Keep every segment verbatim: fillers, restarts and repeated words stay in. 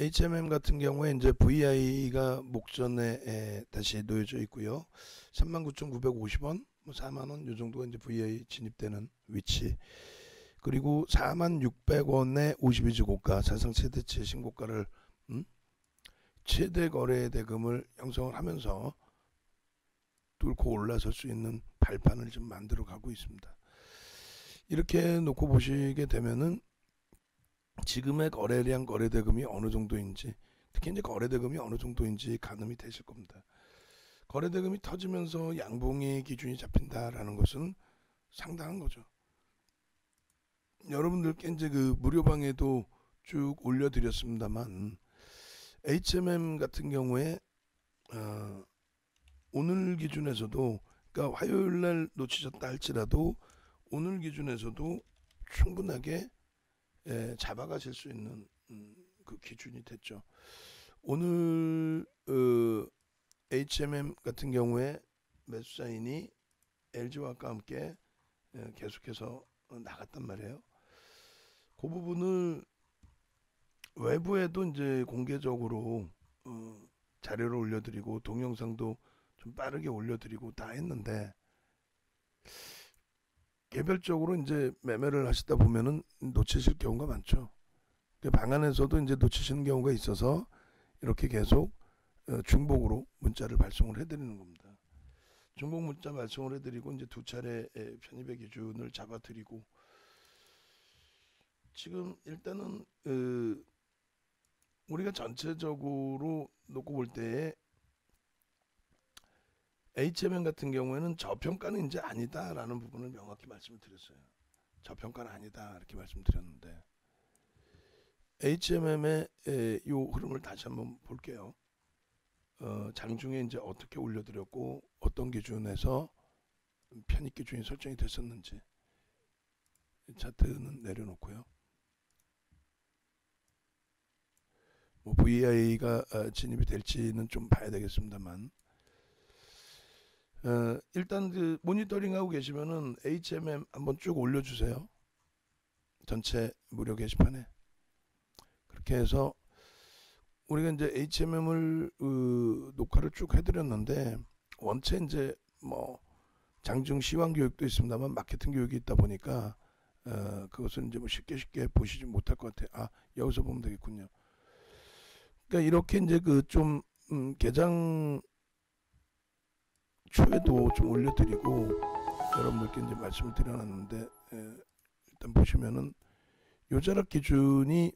에이치엠엠 같은 경우에 이제 브이아이가 목전에 다시 놓여져 있고요. 삼만 구천구백오십 원, 뭐 사만 원 요 정도가 이제 브이아이 진입되는 위치. 그리고 사만 육백 원에 오십이 주 고가, 사상 최대치의 신고가를 음? 최대 거래 대금을 형성을 하면서 뚫고 올라설 수 있는 발판을 좀 만들어 가고 있습니다. 이렇게 놓고 보시게 되면은 지금의 거래량 거래 대금이 어느 정도인지, 특히 이제 거래 대금이 어느 정도인지 가늠이 되실 겁니다. 거래 대금이 터지면서 양봉의 기준이 잡힌다라는 것은 상당한 거죠. 여러분들께 이제 그 무료방에도 쭉 올려드렸습니다만, 에이치엠엠 같은 경우에 어, 오늘 기준에서도, 그러니까 화요일날 놓치셨다 할지라도 오늘 기준에서도 충분하게 예, 잡아가실 수 있는 음, 그 기준이 됐죠. 오늘 어, 에이치엠엠 같은 경우에 매수사인이 엘지화학과 함께 예, 계속해서 나갔단 말이에요. 그 부분을 외부에도 이제 공개적으로 어, 자료를 올려드리고 동영상도 좀 빠르게 올려드리고 다 했는데, 개별적으로 이제 매매를 하시다 보면은 놓치실 경우가 많죠. 방 안에서도 이제 놓치시는 경우가 있어서 이렇게 계속 중복으로 문자를 발송을 해드리는 겁니다. 중복 문자 발송을 해드리고 이제 두 차례 편입의 기준을 잡아드리고, 지금 일단은 그 우리가 전체적으로 놓고 볼 때에 에이치엠엠 같은 경우에는 저평가는 이제 아니다라는 부분을 명확히 말씀을 드렸어요. 저평가는 아니다 이렇게 말씀드렸는데, 에이치엠엠의 이 흐름을 다시 한번 볼게요. 어, 장중에 이제 어떻게 올려드렸고 어떤 기준에서 편입 기준이 설정이 됐었는지 차트는 내려놓고요. 뭐 브이아이가 진입이 될지는 좀 봐야 되겠습니다만, 어, 일단 그 모니터링하고 계시면은 에이치엠엠 한번 쭉 올려주세요. 전체 무료 게시판에. 그렇게 해서 우리가 이제 에이치엠엠을 어, 녹화를 쭉 해드렸는데, 원체 이제 뭐 장중 시황 교육도 있습니다만 마케팅 교육이 있다 보니까 어, 그것을 이제 뭐 쉽게 쉽게 보시지 못할 것 같아요. 아, 여기서 보면 되겠군요. 그러니까 이렇게 이제 그 좀 음, 개장 초에도 좀 올려드리고 여러분들께 이제 말씀을 드려놨는데, 에, 일단 보시면은 요자락 기준이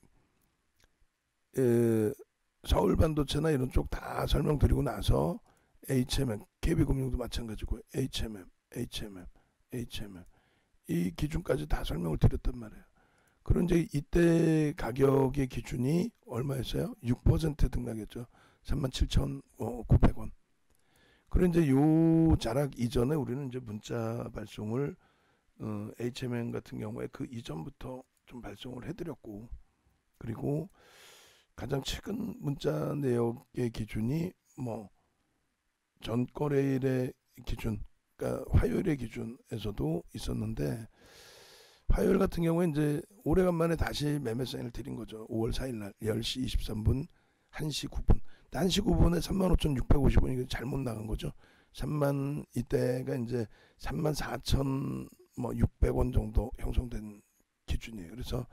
에, 서울 반도체나 이런 쪽 다 설명드리고 나서 에이치엠엠, 케이비금융도 마찬가지고 에이치엠엠, 에이치엠엠, 에이치엠엠 이 기준까지 다 설명을 드렸단 말이에요. 그런 이제 이때 가격의 기준이 얼마였어요? 육 퍼센트 등락했죠. 삼만 칠천구백 원. 그래 이제 요 자락 이전에 우리는 이제 문자 발송을 어, 에이치엠엠 같은 경우에 그 이전부터 좀 발송을 해드렸고, 그리고 가장 최근 문자 내역의 기준이 뭐 전 거래일의 기준, 그러니까 화요일의 기준에서도 있었는데, 화요일 같은 경우에 이제 오래간만에 다시 매매사인을 드린 거죠. 오월 사일 날 열 시 이십삼 분, 한 시 구 분. 한 시 구 분에 삼만 오천육백오십 원이 잘못 나간 거죠. 삼만 이때가 이제 삼만 사천육백 원 정도 형성된 기준이에요. 그래서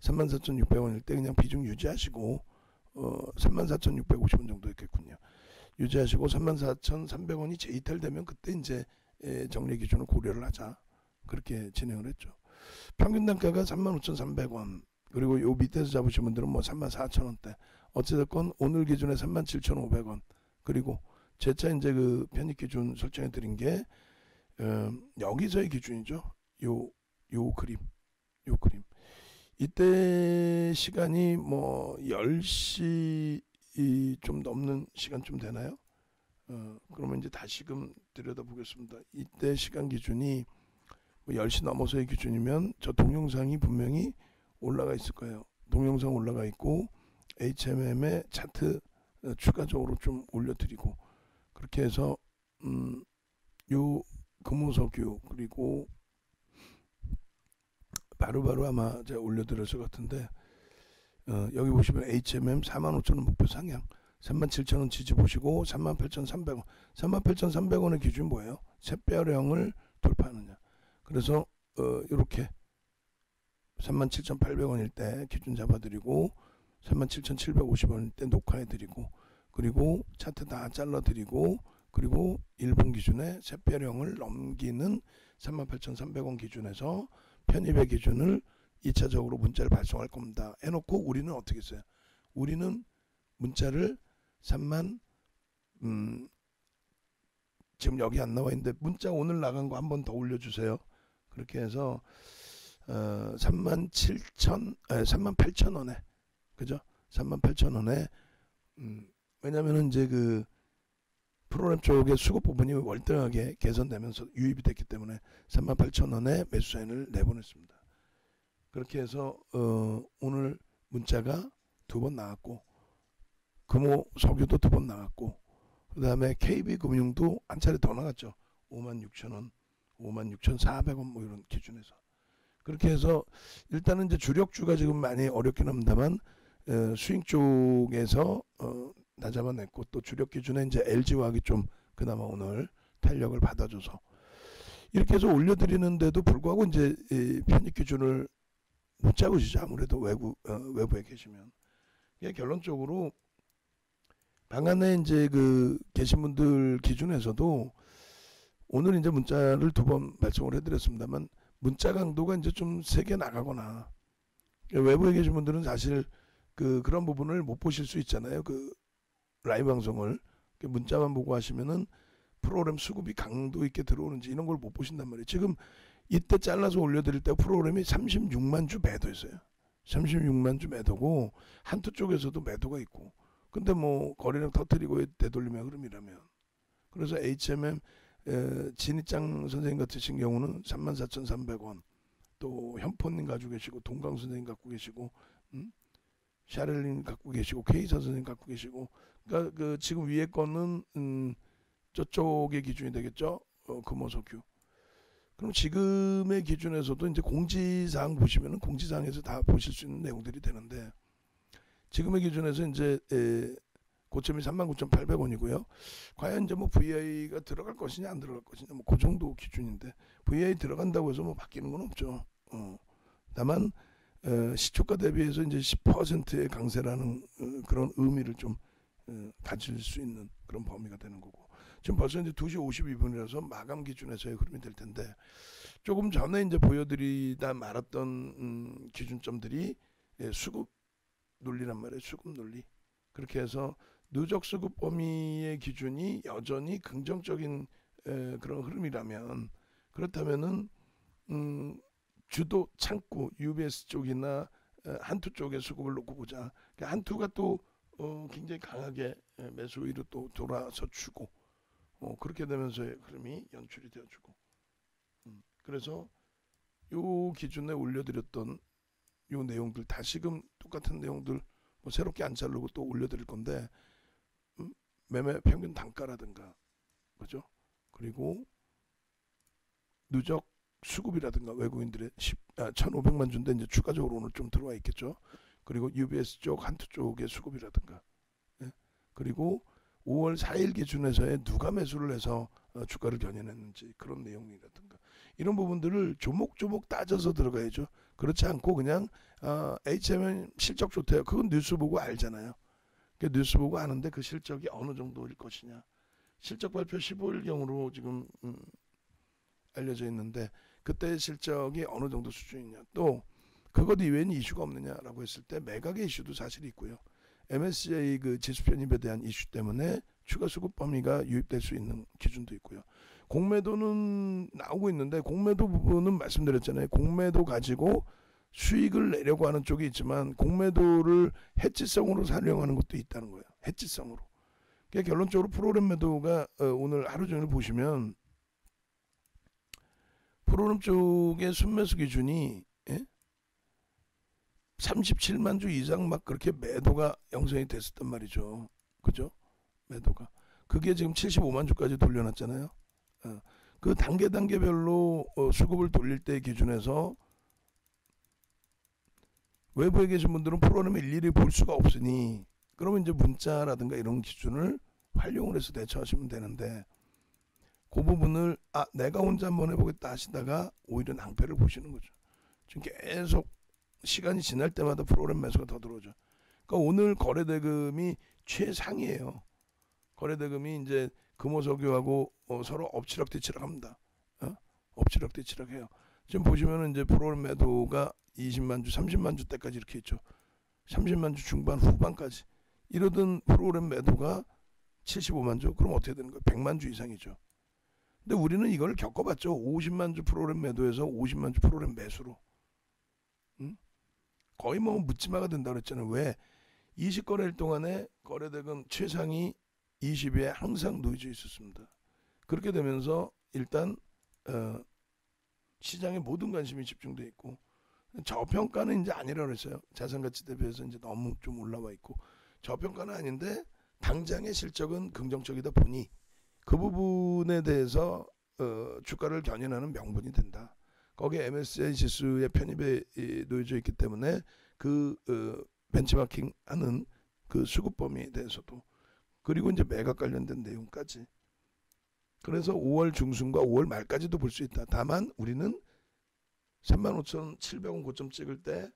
삼만 사천육백 원일 때 그냥 비중 유지하시고 어, 삼만 사천육백오십 원 정도 있겠군요. 유지하시고 삼만 사천삼백 원이 재이탈되면 그때 이제 정리 기준을 고려를 하자. 그렇게 진행을 했죠. 평균 단가가 삼만 오천삼백 원. 그리고 요 밑에서 잡으신 분들은 뭐 삼만 사천 원대. 어찌됐건 오늘 기준에 삼만 칠천오백 원. 그리고 재차 이제 그 편입 기준 설정해 드린 게 음, 여기서의 기준이죠. 요, 요 그림. 요 그림. 이때 시간이 뭐 열 시 좀 넘는 시간쯤 되나요? 어, 그러면 이제 다시금 들여다보겠습니다. 이때 시간 기준이 뭐 열 시 넘어서의 기준이면 저 동영상이 분명히 올라가 있을 거예요. 동영상 올라가 있고 에이치엠엠의 차트 추가적으로 좀 올려드리고, 그렇게 해서 음, 요 금호석유 그리고 바로바로 바로 아마 제가 올려드렸을 것 같은데 어, 여기 보시면 에이치엠엠 사만 오천 원 목표 상향, 삼만 칠천 원 지지 보시고 삼만 팔천 삼백 원, 삼만 팔천 삼백 원의 기준이 뭐예요? 샛별형을 돌파하느냐. 그래서 어, 이렇게 삼만 칠천 팔백 원일 때 기준 잡아드리고 삼만 칠천 칠백 오십 원일 때 녹화해드리고, 그리고 차트 다 잘라드리고, 그리고 일본 기준에 샛별형을 넘기는 삼만 팔천 삼백 원 기준에서 편입의 기준을 이 차적으로 문자를 발송할 겁니다 해놓고, 우리는 어떻게 했어요? 우리는 문자를 삼만 음, 지금 여기 안 나와 있는데 문자 오늘 나간 거 한 번 더 올려주세요. 그렇게 해서 어, 삼만 칠천, 삼만 팔천 원에, 그죠? 삼만 팔천 원에, 음, 왜냐면은 이제 그 프로그램 쪽의 수급 부분이 월등하게 개선되면서 유입이 됐기 때문에 삼만 팔천 원에 매수 사인을 내보냈습니다. 그렇게 해서, 어, 오늘 문자가 두 번 나왔고, 금호석유도 두 번 나왔고, 그 다음에 케이비금융도 한 차례 더 나갔죠. 오만 육천 원, 오만 육천 사백 원 뭐 이런 기준에서. 그렇게 해서 일단은 이제 주력주가 지금 많이 어렵긴 합니다만 수익 쪽에서 어, 나 잡아냈고, 또 주력 기준에 이제 엘지화학이 좀 그나마 오늘 탄력을 받아줘서 이렇게 해서 올려드리는데도 불구하고 이제 이 편입 기준을 못 잡으시죠. 아무래도 외부, 어, 외부에 계시면. 이게 결론적으로 방 안에 이제 그 계신 분들 기준에서도 오늘 이제 문자를 두 번 발송을 해드렸습니다만 문자 강도가 이제 좀 세게 나가거나, 외부에 계신 분들은 사실 그 그런 부분을 못 보실 수 있잖아요. 그 라이브 방송을 문자만 보고 하시면은 프로그램 수급이 강도 있게 들어오는지 이런 걸 못 보신단 말이에요. 지금 이때 잘라서 올려드릴 때 프로그램이 삼십육만 주 매도였어요. 삼십육만 주 매도고 한두 쪽에서도 매도가 있고, 근데 뭐 거래량 터뜨리고 되돌림의 흐름이라면, 그래서 에이치엠엠 에, 진입장 선생님 같으신 경우는 삼만 사천 삼백 원, 또 현포님 가지고 계시고, 동강 선생님 갖고 계시고, 음? 샤렐린 갖고 계시고, 케이사 선생님 갖고 계시고, 그러니까 그 지금 위에 거는 음, 저쪽의 기준이 되겠죠. 어, 금호석유. 그럼 지금의 기준에서도 이제 공지사항 보시면은 공지사항에서 다 보실 수 있는 내용들이 되는데, 지금의 기준에서 이제 에, 고점이 삼만 구천 팔백 원이고요. 과연 이제 뭐 브이아이가 들어갈 것이냐 안 들어갈 것이냐 뭐 그 정도 기준인데, 브이아이 들어간다고 해서 뭐 바뀌는 건 없죠. 어. 다만 에, 시초가 대비해서 이제 십 퍼센트의 강세라는 어, 그런 의미를 좀 어, 가질 수 있는 그런 범위가 되는 거고, 지금 벌써 이제 두 시 오십이 분이라서 마감 기준에서의 흐름이 될 텐데, 조금 전에 이제 보여드리다 말았던 음, 기준점들이 예, 수급 논리란 말이에요. 수급 논리. 그렇게 해서 누적 수급 범위의 기준이 여전히 긍정적인 에, 그런 흐름이라면, 그렇다면은 음, 주도 창구 유비에스 쪽이나 에, 한투 쪽의 수급을 놓고 보자. 그러니까 한투가 또 어, 굉장히 강하게 에, 매수 위로 또 돌아서 주고, 어, 그렇게 되면서의 흐름이 연출이 되어주고, 음, 그래서 요 기준에 올려드렸던 요 내용들 다시금 똑같은 내용들 뭐 새롭게 안 자르고 또 올려드릴 건데, 음, 매매 평균 단가라든가, 그죠? 그리고 누적 수급이라든가 외국인들의 십, 아, 천오백만 주인데 이제 추가적으로 오늘 좀 들어와 있겠죠. 그리고 유비에스 쪽, 한투 쪽의 수급이라든가, 예? 그리고 오월 사일 기준에서의 누가 매수를 해서 어, 주가를 견인했는지 그런 내용이라든가, 이런 부분들을 조목조목 따져서 들어가야죠. 그렇지 않고 그냥 어, 에이치엠엠 실적 좋대요. 그건 뉴스 보고 알잖아요. 그 뉴스 보고 아는데 그 실적이 어느 정도일 것이냐. 실적 발표 십오일경으로 지금 음, 알려져 있는데 그때 실적이 어느 정도 수준이냐, 또 그것 이외에는 이슈가 없느냐라고 했을 때 매각의 이슈도 사실 있고요. 엠에스시아이 그 지수 편입에 대한 이슈 때문에 추가 수급 범위가 유입될 수 있는 기준도 있고요. 공매도는 나오고 있는데, 공매도 부분은 말씀드렸잖아요. 공매도 가지고 수익을 내려고 하는 쪽이 있지만 공매도를 해지성으로 사용하는 것도 있다는 거예요. 해지성으로. 그러니까 결론적으로 프로그램 매도가 오늘 하루 종일 보시면 프로그램 쪽의 순매수 기준이 예? 삼십칠만 주 이상 막 그렇게 매도가 형성이 됐었단 말이죠. 그죠? 매도가. 그게 지금 칠십오만 주까지 돌려놨잖아요. 어. 그 단계 단계별로 어, 수급을 돌릴 때 기준에서 외부에 계신 분들은 프로그램을 일일이 볼 수가 없으니 그러면 이제 문자라든가 이런 기준을 활용을 해서 대처하시면 되는데 그 부분을 아 내가 혼자 한번 해보겠다 하시다가 오히려 낭패를 보시는 거죠. 지금 계속 시간이 지날 때마다 프로그램 매수가 더 들어오죠. 그러니까 오늘 거래대금이 최상이에요. 거래대금이 이제 금호석유하고 어, 서로 엎치락뒤치락합니다. 어? 엎치락뒤치락해요. 지금 보시면은 이제 프로그램 매도가 이십만 주, 삼십만 주 때까지 이렇게 있죠. 삼십만 주 중반, 후반까지 이러던 프로그램 매도가 칠십오만 주, 그럼 어떻게 되는 거예요? 백만 주 이상이죠. 근데 우리는 이걸 겪어봤죠. 오십만 주 프로그램 매도에서 오십만 주 프로그램 매수로. 응? 거의 뭐 묻지마가 된다 그랬잖아요. 왜? 이십 거래일 동안에 거래대금 최상이 이십에 항상 놓여져 있었습니다. 그렇게 되면서 일단 어, 시장에 모든 관심이 집중되어 있고 저평가는 이제 아니라고 했어요. 자산가치 대비해서 이제 너무 좀 올라와 있고 저평가는 아닌데 당장의 실적은 긍정적이다 보니 그 부분에 대해서 어, 주가를 견인하는 명분이 된다. 거기에 엠에스시아이 지수의 편입에 놓여져 있기 때문에 그 어, 벤치마킹하는 그 수급 범위에 대해서도 그리고 이제 매각 관련된 내용까지 그래서 오월 중순과 오월 말까지도 볼 수 있다. 다만 우리는 삼만 오천칠백 원 고점 찍을 때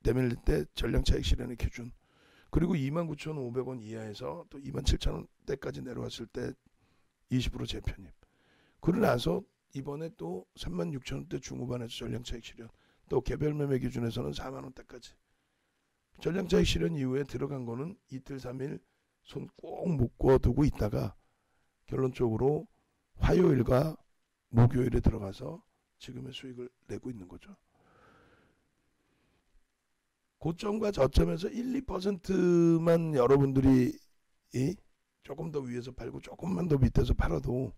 내밀릴 때 전량 차익 실현의 기준 그리고 이만 구천오백 원 이하에서 또 이만 칠천 원 때까지 내려왔을 때 이십 퍼센트 재편입 그러고 나서 이번에 또 삼만 육천 원대 중후반에서 전량 차익 실현 또 개별 매매 기준에서는 사만 원대까지 전량 차익 실현 이후에 들어간 거는 이틀 삼 일 손 꼭 묶어 두고 있다가 결론적으로 화요일과 목요일에 들어가서 지금의 수익을 내고 있는 거죠. 고점과 저점에서 일, 이 퍼센트만 여러분들이 조금 더 위에서 팔고 조금만 더 밑에서 팔아도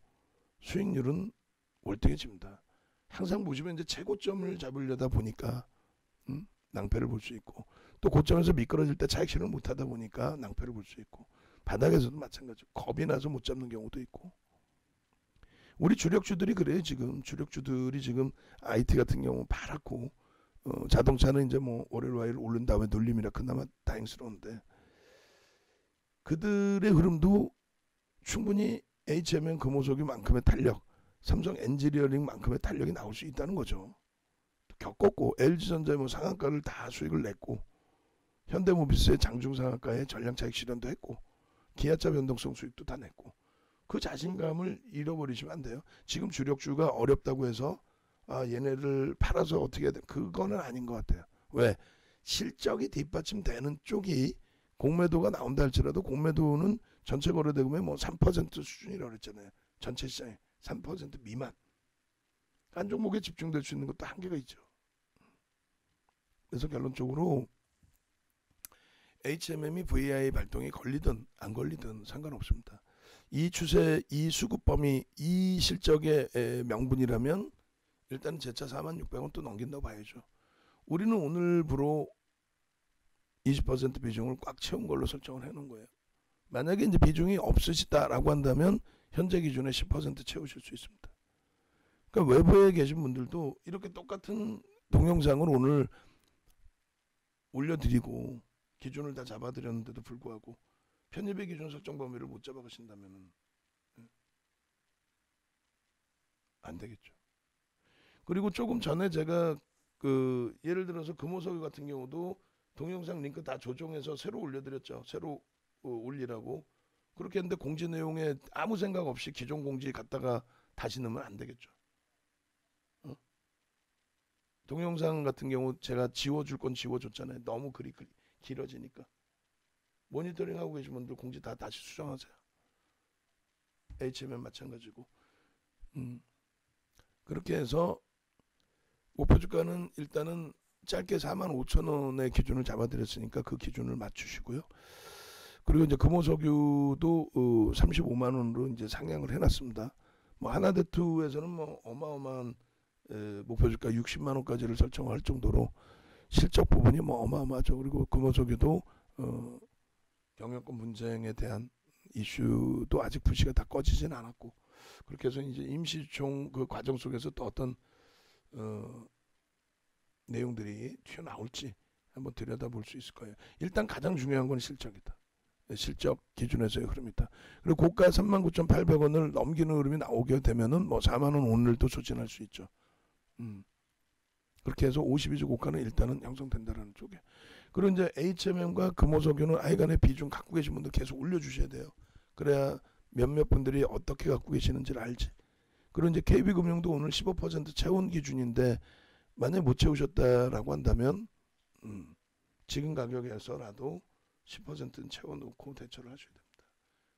수익률은 월등해집니다. 항상 보시면 이제 최고점을 잡으려다 보니까 음? 낭패를 볼 수 있고 또 고점에서 미끄러질 때 차익 실현을 못하다 보니까 낭패를 볼 수 있고 바닥에서도 마찬가지로 겁이 나서 못 잡는 경우도 있고 우리 주력주들이 그래요. 지금 주력주들이 지금 아이티 같은 경우 파랗고 어, 자동차는 이제 뭐 월요일 화요일 오른 다음에 눌림이라 그나마 다행스러운데 그들의 흐름도 충분히 에이치엠엠 금호석유만큼의 탄력 삼성 엔지니어링만큼의 탄력이 나올 수 있다는 거죠. 겪었고 엘지전자의 뭐 상한가를 다 수익을 냈고 현대모비스의 장중 상한가에 전량 차익 실현도 했고 기아차 변동성 수익도 다 냈고 그 자신감을 잃어버리시면 안 돼요. 지금 주력주가 어렵다고 해서 아 얘네를 팔아서 어떻게 해야 돼? 그거는 아닌 것 같아요. 왜? 실적이 뒷받침되는 쪽이 공매도가 나온다 할지라도 공매도는 전체 거래대금의 뭐 삼 퍼센트 수준이라고 그랬잖아요. 전체 시장에 삼 퍼센트 미만. 한 종목에 집중될 수 있는 것도 한계가 있죠. 그래서 결론적으로 에이치엠엠이 브이아이 발동이 걸리든 안 걸리든 상관없습니다. 이 추세, 이 수급 범위, 이 실적의 명분이라면 일단은 재차 사만 육백 원 또 넘긴다고 봐야죠. 우리는 오늘부로 이십 퍼센트 비중을 꽉 채운 걸로 설정을 해놓은 거예요. 만약에 이제 비중이 없으시다라고 한다면 현재 기준에 십 퍼센트 채우실 수 있습니다. 그러니까 외부에 계신 분들도 이렇게 똑같은 동영상을 오늘 올려드리고 기준을 다 잡아드렸는데도 불구하고 편입의 기준 설정 범위를 못 잡아가신다면 안 되겠죠. 그리고 조금 전에 제가 그 예를 들어서 금호석유 같은 경우도 동영상 링크 다 조정해서 새로 올려드렸죠. 새로 올리라고. 그렇게 했는데 공지 내용에 아무 생각 없이 기존 공지 갔다가 다시 넣으면 안 되겠죠. 동영상 같은 경우 제가 지워줄 건 지워줬잖아요. 너무 글이 길어지니까. 모니터링하고 계신 분들 공지 다 다시 수정하세요. 에이치엠엠 마찬가지고. 음. 그렇게 해서 목표주가는 일단은 짧게 사만 오천 원의 기준을 잡아드렸으니까 그 기준을 맞추시고요. 그리고 이제 금호석유도 삼십오만 원으로 이제 상향을 해놨습니다. 뭐 하나대투에서는 뭐 어마어마한 에, 목표주가 육십만 원까지를 설정할 정도로 실적 부분이 뭐 어마어마하죠. 그리고 금호석유도 어, 경영권 분쟁에 대한 이슈도 아직 불씨가 다 꺼지진 않았고 그렇게 해서 이제 임시총 그 과정 속에서 또 어떤 어, 내용들이 튀어나올지 한번 들여다볼 수 있을 거예요. 일단 가장 중요한 건 실적이다. 실적 기준에서의 흐름이다. 그리고 고가 삼만 구천팔백 원을 넘기는 흐름이 나오게 되면은 뭐 사만 원 오늘도 소진할 수 있죠. 음. 그렇게 해서 오십이 주 고가는 일단은 형성된다라는 쪽에. 그리고 이제 에이치엠엠과 금호석유는 하여간의 비중 갖고 계신 분들 계속 올려주셔야 돼요. 그래야 몇몇 분들이 어떻게 갖고 계시는지를 알지. 그리고 이제 케이비금융도 오늘 십오 퍼센트 채운 기준인데 만약에 못 채우셨다라고 한다면 음, 지금 가격에서라도 십 퍼센트는 채워놓고 대처를 하셔야 됩니다.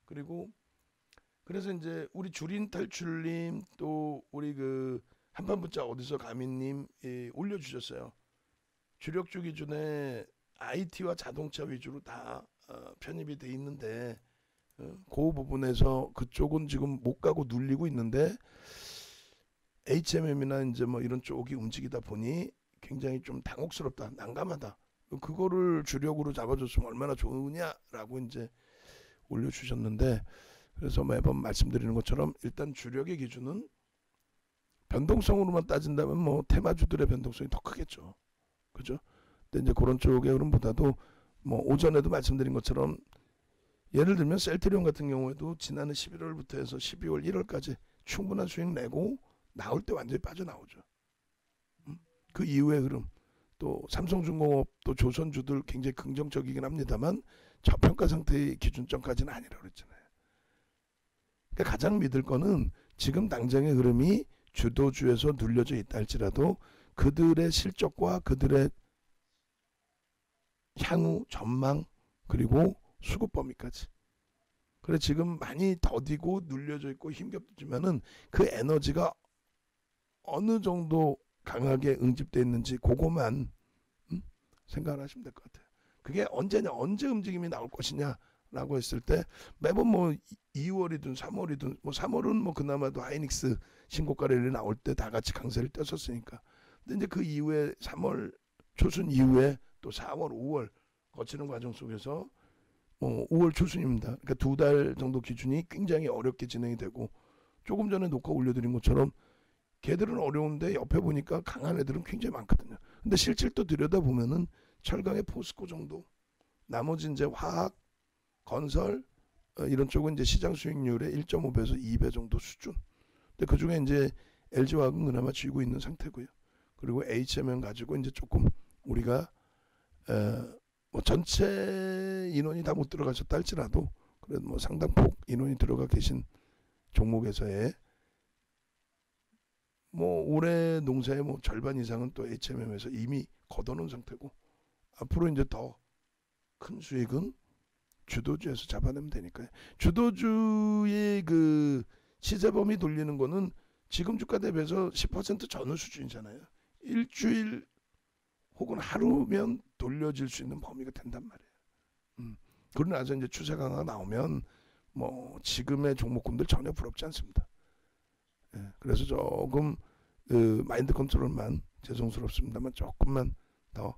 그리고 그래서 이제 우리 주린 탈출님 또 우리 그 한판부자 어디서 가민님 올려주셨어요. 주력주 기준에 아이티와 자동차 위주로 다 어, 편입이 돼 있는데 어, 그 부분에서 그쪽은 지금 못 가고 눌리고 있는데 에이치엠엠이나 이제 뭐 이런 쪽이 움직이다 보니 굉장히 좀 당혹스럽다, 난감하다. 그거를 주력으로 잡아줬으면 얼마나 좋으냐라고 이제 올려주셨는데, 그래서 매번 말씀드리는 것처럼 일단 주력의 기준은 변동성으로만 따진다면 뭐 테마주들의 변동성이 더 크겠죠. 그죠? 근데 이제 그런 쪽의 흐름보다도 뭐 오전에도 말씀드린 것처럼 예를 들면 셀트리온 같은 경우에도 지난해 십일월부터 해서 십이월 일월까지 충분한 수익 내고 나올 때 완전히 빠져나오죠. 음? 그 이후의 흐름. 또 삼성중공업 또 조선주들 굉장히 긍정적이긴 합니다만 저평가 상태의 기준점까지는 아니라고 그랬잖아요. 그러니까 가장 믿을 거는 지금 당장의 흐름이 주도주에서 눌려져 있다 할지라도 그들의 실적과 그들의 향후 전망 그리고 수급 범위까지. 그래 지금 많이 더디고 눌려져 있고 힘겹지만은 그 에너지가 어느 정도 강하게 응집되어 있는지 그것만 음? 생각을 하시면 될 것 같아요. 그게 언제냐, 언제 움직임이 나올 것이냐라고 했을 때 매번 뭐 이월이든 삼월이든 뭐 삼월은 뭐 그나마도 하이닉스 신고가 랠리 나올 때 다 같이 강세를 떴었으니까. 근데 이제 그 이후에 삼월 초순 이후에 또 사월, 오월 거치는 과정 속에서 뭐 오월 초순입니다. 그러니까 두 달 정도 기준이 굉장히 어렵게 진행이 되고 조금 전에 녹화 올려드린 것처럼 걔들은 어려운데 옆에 보니까 강한 애들은 굉장히 많거든요. 근데 실질도 들여다보면은 철강의 포스코 정도, 나머지 이제 화학, 건설 어, 이런 쪽은 이제 시장 수익률의 일 점 오 배에서 이 배 정도 수준. 근데 그 중에 이제 엘지화학은 그나마 쥐고 있는 상태고요. 그리고 에이치엠엠 가지고 이제 조금 우리가 어, 뭐 전체 인원이 다 못 들어가셨다 할지라도 그래도 뭐 상당폭 인원이 들어가 계신 종목에서의 뭐 올해 농사의 뭐 절반 이상은 또 에이치엠엠에서 이미 걷어놓은 상태고 앞으로 이제 더 큰 수익은 주도주에서 잡아내면 되니까요. 주도주의 그 시세범위 돌리는 거는 지금 주가 대비해서 십 퍼센트 전후 수준이잖아요. 일주일 혹은 하루면 돌려질 수 있는 범위가 된단 말이에요. 음. 그러고 나서 이제 추세 강화가 나오면 뭐 지금의 종목군들 전혀 부럽지 않습니다. 그래서 조금 그 마인드 컨트롤만 죄송스럽습니다만 조금만 더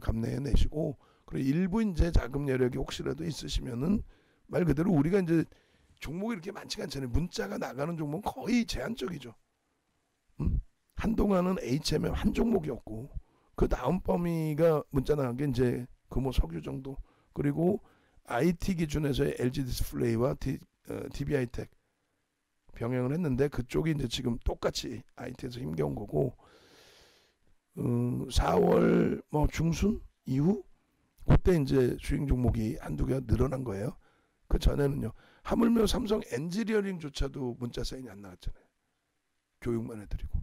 감내해내시고 그리고 일부 이제 자금 여력이 혹시라도 있으시면은 말 그대로 우리가 이제 종목이 이렇게 많지가 않잖아요. 문자가 나가는 종목은 거의 제한적이죠. 음? 한동안은 에이치엠엠 한 종목이었고 그 다음 범위가 문자 나간 게 이제 금호석유 정도 그리고 아이티 기준에서의 엘지 디스플레이와 디, 어, 티비아이텍 병행을 했는데 그쪽이 이제 지금 똑같이 아이티에서 힘겨운 거고 음, 사월 뭐 중순 이후 그때 이제 수익 종목이 한두 개가 늘어난 거예요. 그 전에는요. 하물며 삼성엔지니어링조차도 문자 사인이 안 나갔잖아요. 교육만 해드리고.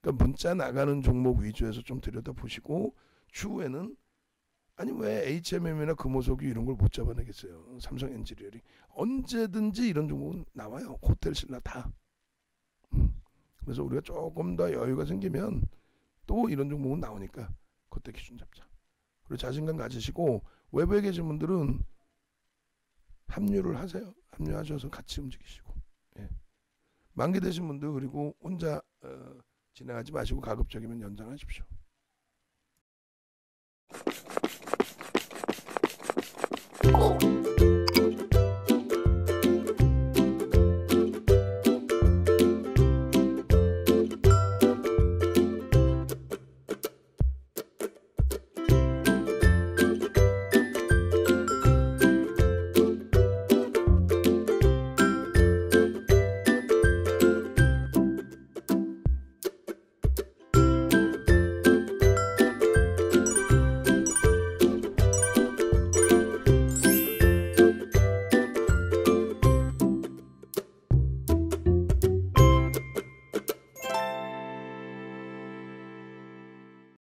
그러니까 문자 나가는 종목 위주에서 좀 들여다보시고 추후에는 아니 왜 에이치엠엠이나 금호석유 이런 걸 못 잡아내겠어요. 삼성엔지니어링. 언제든지 이런 종목은 나와요. 호텔신라 다. 음. 그래서 우리가 조금 더 여유가 생기면 또 이런 종목은 나오니까 그때 기준 잡자. 그리고 자신감 가지시고 외부에 계신 분들은 합류를 하세요. 합류하셔서 같이 움직이시고. 예. 만기 되신 분들 그리고 혼자 어, 진행하지 마시고 가급적이면 연장하십시오.